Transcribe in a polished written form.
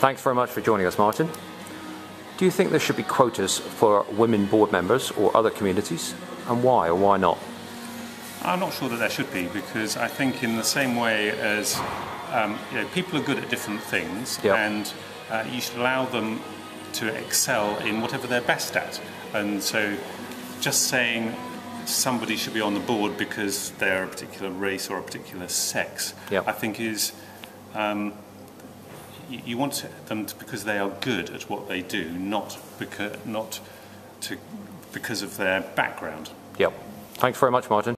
Thanks very much for joining us, Martin. Do you think there should be quotas for women board members or other communities, and why or why not? I'm not sure that there should be, because I think in the same way as people are good at different things, yep, and you should allow them to excel in whatever they're best at. And so just saying somebody should be on the board because they're a particular race or a particular sex, yep, I think is... you want them to, because they are good at what they do, not because of their background. Yep. Thanks very much, Martin.